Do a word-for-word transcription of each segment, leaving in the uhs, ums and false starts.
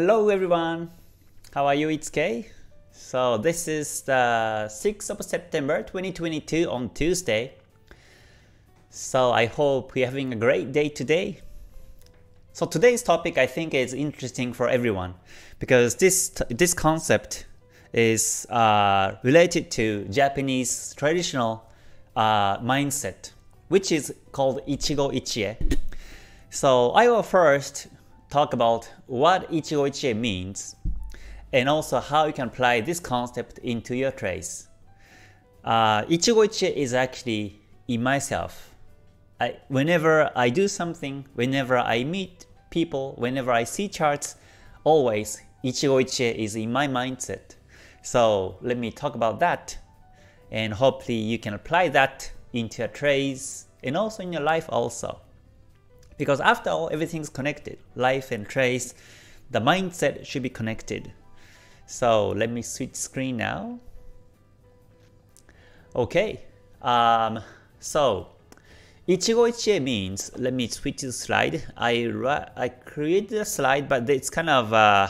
Hello everyone, how are you? It's Kei. So this is the sixth of September twenty twenty-two on Tuesday. So I hope you're having a great day today. So today's topic I think is interesting for everyone because this this concept is uh, related to Japanese traditional uh, mindset, which is called Ichigo Ichie. So I will first talk about what Ichigo Ichie means and also how you can apply this concept into your trades. Uh, Ichigo Ichie is actually in myself. I, whenever I do something, whenever I meet people, whenever I see charts, always Ichigo Ichie is in my mindset. So let me talk about that and hopefully you can apply that into your trades and also in your life also. Because after all, everything's connected. Life and trades, the mindset should be connected. So let me switch screen now. Okay, um, so Ichigo Ichie means, let me switch the slide. I, I created a slide, but it's kind of uh,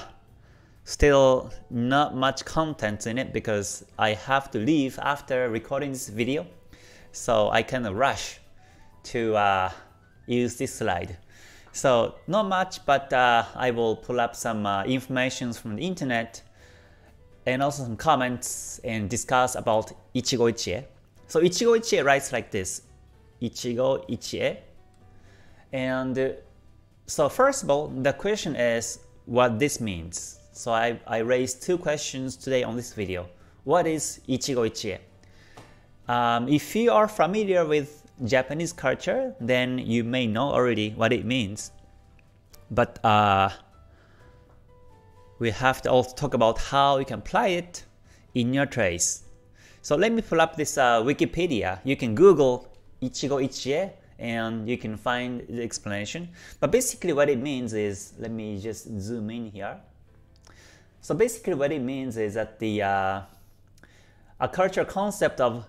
still not much content in it because I have to leave after recording this video. So I kind of rush to uh, use this slide. So not much, but uh, I will pull up some uh, information from the internet and also some comments and discuss about Ichigo Ichie. So Ichigo Ichie writes like this, Ichigo Ichie. And uh, so first of all, the question is what this means. So I, I raised two questions today on this video. What is Ichigo Ichie? Um, if you are familiar with Japanese culture, then you may know already what it means. But uh, we have to also talk about how you can apply it in your trades. So let me pull up this uh, Wikipedia. You can Google Ichigo Ichie and you can find the explanation. But basically what it means is, let me just zoom in here. So basically what it means is that the uh, a cultural concept of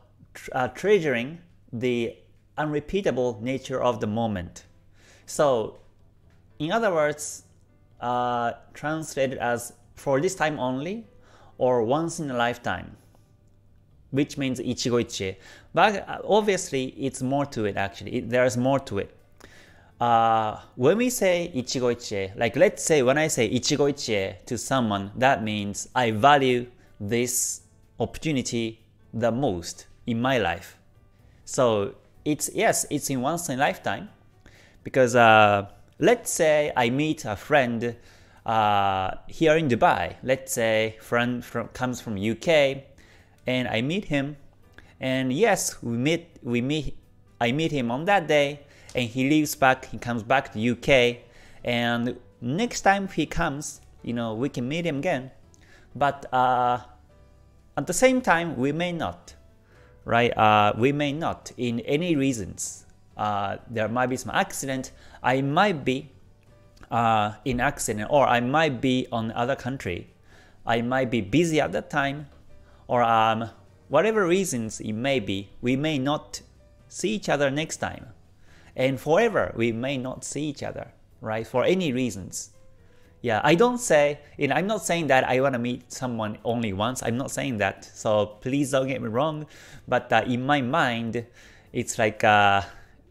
uh, treasuring the unrepeatable nature of the moment. So in other words, uh, translated as for this time only or once in a lifetime, which means Ichigo Ichie. But obviously it's more to it actually, it, there's more to it. Uh, when we say Ichigo Ichie, like let's say when I say Ichigo Ichie to someone, that means I value this opportunity the most in my life. So it's, yes, it's in once in a lifetime, because uh, let's say I meet a friend uh, here in Dubai. Let's say friend from, comes from U K, and I meet him, and yes, we meet, we meet, I meet him on that day, and he leaves back, he comes back to U K, and next time he comes, you know, we can meet him again, but uh, at the same time, we may not. Right? Uh, we may not, in any reasons. Uh, there might be some accident, I might be uh, in accident, or I might be on other country, I might be busy at that time, or um, whatever reasons it may be, we may not see each other next time. And forever, we may not see each other, right? For any reasons. Yeah, I don't say, you know, I'm not saying that I want to meet someone only once, I'm not saying that, so please don't get me wrong, but uh, in my mind, it's like uh,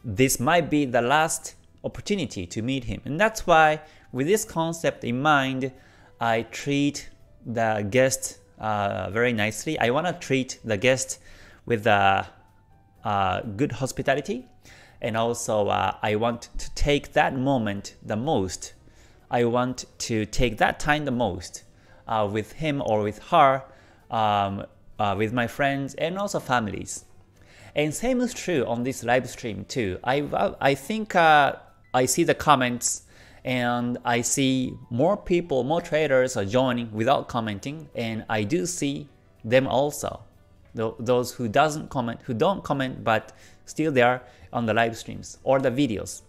this might be the last opportunity to meet him. And that's why, with this concept in mind, I treat the guest uh, very nicely. I want to treat the guest with uh, uh, good hospitality, and also uh, I want to take that moment the most. I want to take that time the most uh, with him or with her, um, uh, with my friends and also families. And same is true on this live stream too. I, I think uh, I see the comments and I see more people, more traders are joining without commenting, and I do see them also. Those who doesn't comment, who don't comment but still there on the live streams or the videos.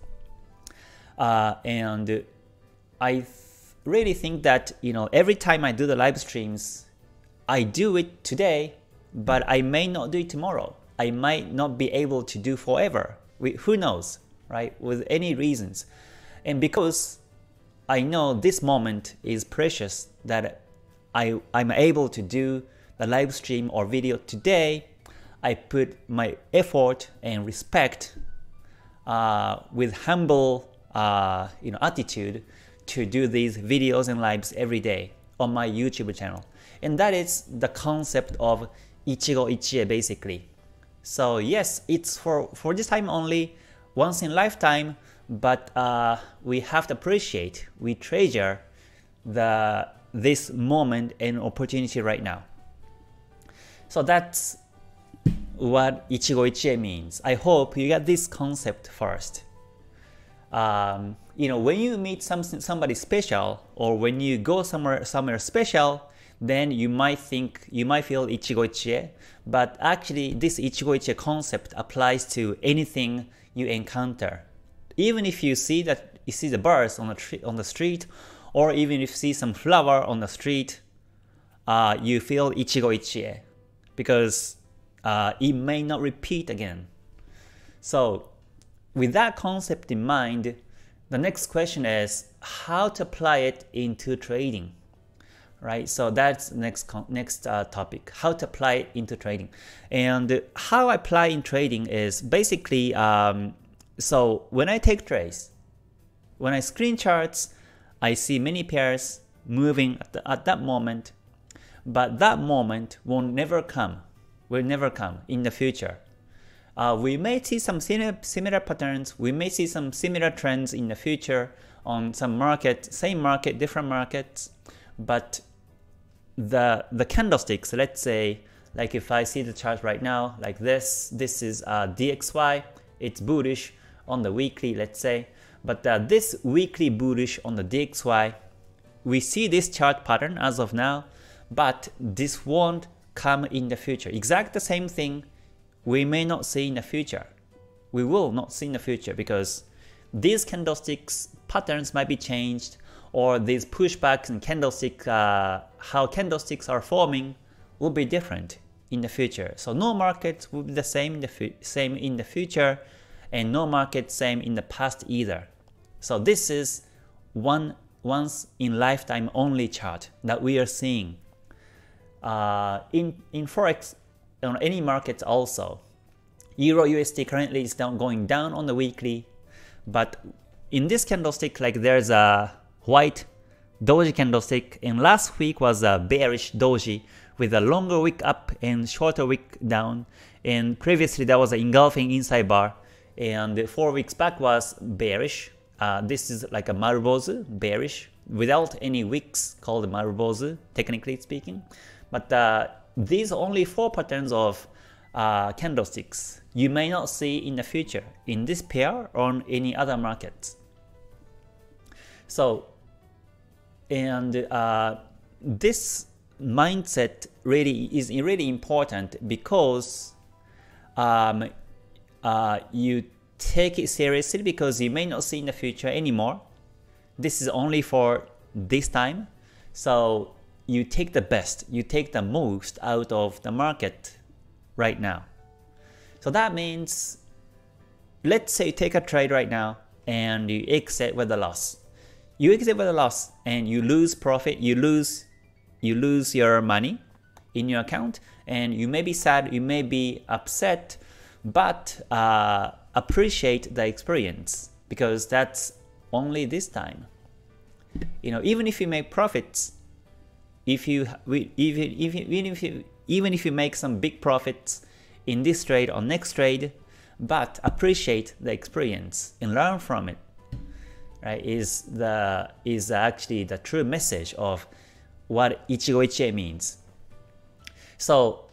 Uh, and I th really think that, you know, every time I do the live streams, I do it today, but I may not do it tomorrow. I might not be able to do forever. We, who knows, right? With any reasons. And because I know this moment is precious that I, I'm able to do the live stream or video today. I put my effort and respect uh, with humble uh, you know, attitude to do these videos and lives every day on my YouTube channel. And that is the concept of Ichigo Ichie basically. So yes, it's for, for this time only, once in lifetime, but uh, we have to appreciate, we treasure the, this moment and opportunity right now. So that's what Ichigo Ichie means. I hope you got this concept first. Um, you know, when you meet some, somebody special, or when you go somewhere somewhere special, then you might think, you might feel Ichigo Ichie, but actually this Ichigo Ichie concept applies to anything you encounter. Even if you see that you see the birds on the tree, on the street, or even if you see some flower on the street, uh, you feel Ichigo Ichie because uh, it may not repeat again. So with that concept in mind, the next question is how to apply it into trading. Right, so that's next next uh, topic, how to apply it into trading. And how I apply in trading is basically, um, so when I take trades, when I screen charts, I see many pairs moving at, the, at that moment, but that moment will never come, will never come in the future. Uh, we may see some similar patterns, we may see some similar trends in the future on some market, same market, different markets, but the the candlesticks, let's say, like if I see the chart right now, like this, this is uh, D X Y, it's bullish on the weekly, let's say, but uh, this weekly bullish on the D X Y, we see this chart pattern as of now, but this won't come in the future. Exact the same thing we may not see in the future. We will not see in the future because these candlesticks patterns might be changed, or these pushbacks and candlestick, uh, how candlesticks are forming will be different in the future. So no market will be the same in the, same in the future, and no market same in the past either. So this is one once in lifetime only chart that we are seeing. Uh, in, in Forex, on any market also, EURUSD currently is down, going down on the weekly, but in this candlestick, like there's a white Doji candlestick, and last week was a bearish Doji with a longer wick up and shorter wick down, and previously that was an engulfing inside bar, and four weeks back was bearish. Uh, this is like a Marubozu, bearish, without any wicks called Marubozu, technically speaking. But uh, these are only four patterns of uh, candlesticks you may not see in the future, in this pair or on any other markets. So, and uh, this mindset really is really important because um, uh, you take it seriously because you may not see in the future anymore. This is only for this time. So you take the best, you take the most out of the market right now. So that means, let's say you take a trade right now and you exit with a loss. You exit with a loss and you lose profit, you lose you lose your money in your account, and you may be sad, you may be upset, but uh, appreciate the experience because that's only this time. You know, even if you make profits, if you even if you, even if you even if you make some big profits in this trade or next trade, but appreciate the experience and learn from it. Right, is the is actually the true message of what Ichigo Ichie means. So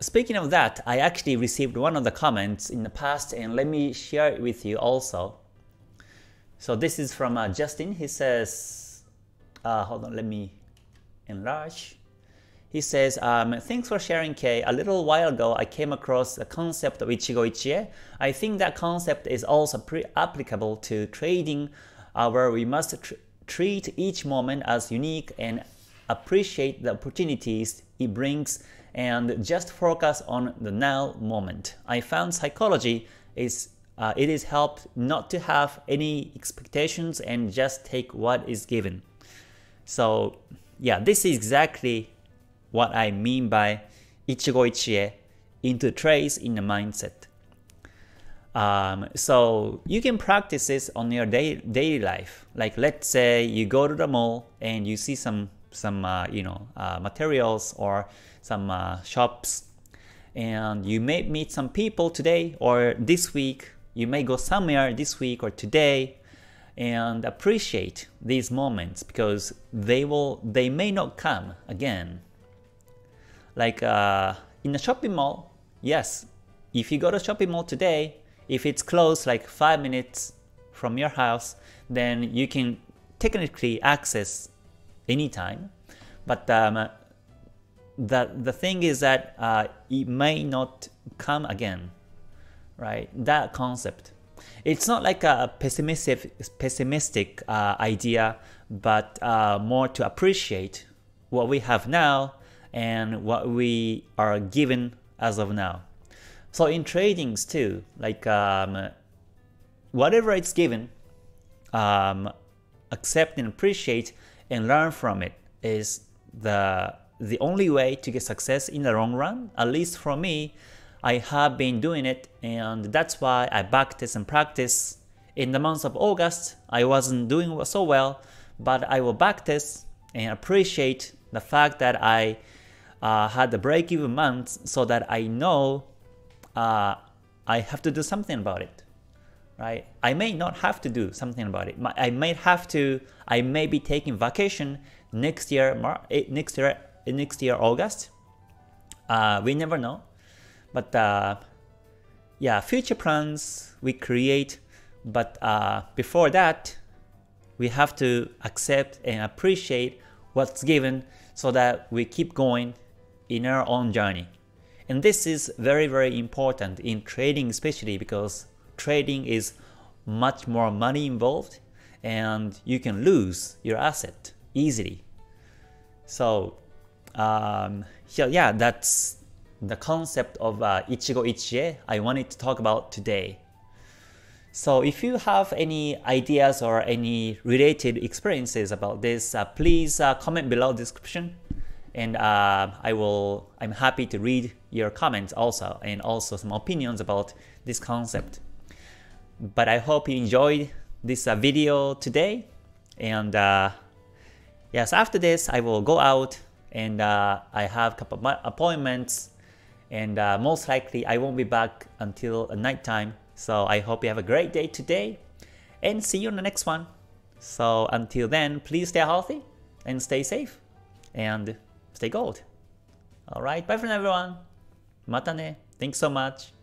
speaking of that, I actually received one of the comments in the past, and let me share it with you also. So this is from uh, Justin. He says, uh, hold on, let me enlarge. He says, um, thanks for sharing, Kei. A little while ago, I came across the concept of Ichigo Ichie. I think that concept is also pre applicable to trading, uh, where we must tr treat each moment as unique and appreciate the opportunities it brings and just focus on the now moment. I found psychology is Uh, it is helped not to have any expectations and just take what is given. So yeah, this is exactly what I mean by Ichigo Ichie into trades in the mindset. Um, so you can practice this on your day, daily life. Like let's say you go to the mall and you see some some uh, you know uh, materials or some uh, shops, and you may meet some people today or this week. You may go somewhere this week or today and appreciate these moments because they will they may not come again. Like uh, in a shopping mall, yes, if you go to a shopping mall today, if it's closed like five minutes from your house, then you can technically access anytime. But um, the the thing is that uh, it may not come again, right? That concept. It's not like a pessimistic pessimistic uh, idea, but uh, more to appreciate what we have now and what we are given as of now. So in tradings too, like um, whatever it's given, um, accept and appreciate and learn from it is the the only way to get success in the long run. At least for me, I have been doing it, and that's why I backtest and practice. In the month of August, I wasn't doing so well, but I will backtest and appreciate the fact that I uh, had the break-even month, so that I know uh, I have to do something about it. Right? I may not have to do something about it. I may have to. I may be taking vacation next year. Next year. Next year August. Uh, we never know. But uh, yeah, future plans we create. But uh, before that, we have to accept and appreciate what's given, so that we keep going in our own journey. And this is very very important in trading, especially because trading is much more money involved and you can lose your asset easily. So um, yeah, yeah, that's the concept of uh, Ichigo Ichie I wanted to talk about today. So if you have any ideas or any related experiences about this, uh, please uh, comment below description, and uh, I will, I'm happy to read your comments also, and also some opinions about this concept. But I hope you enjoyed this uh, video today, and uh, yes, after this I will go out, and uh, I have a couple of appointments, and uh, most likely I won't be back until night time. So I hope you have a great day today, and see you in the next one. So until then, please stay healthy and stay safe and stay gold. Alright, bye for now everyone. Mata ne. Thanks so much.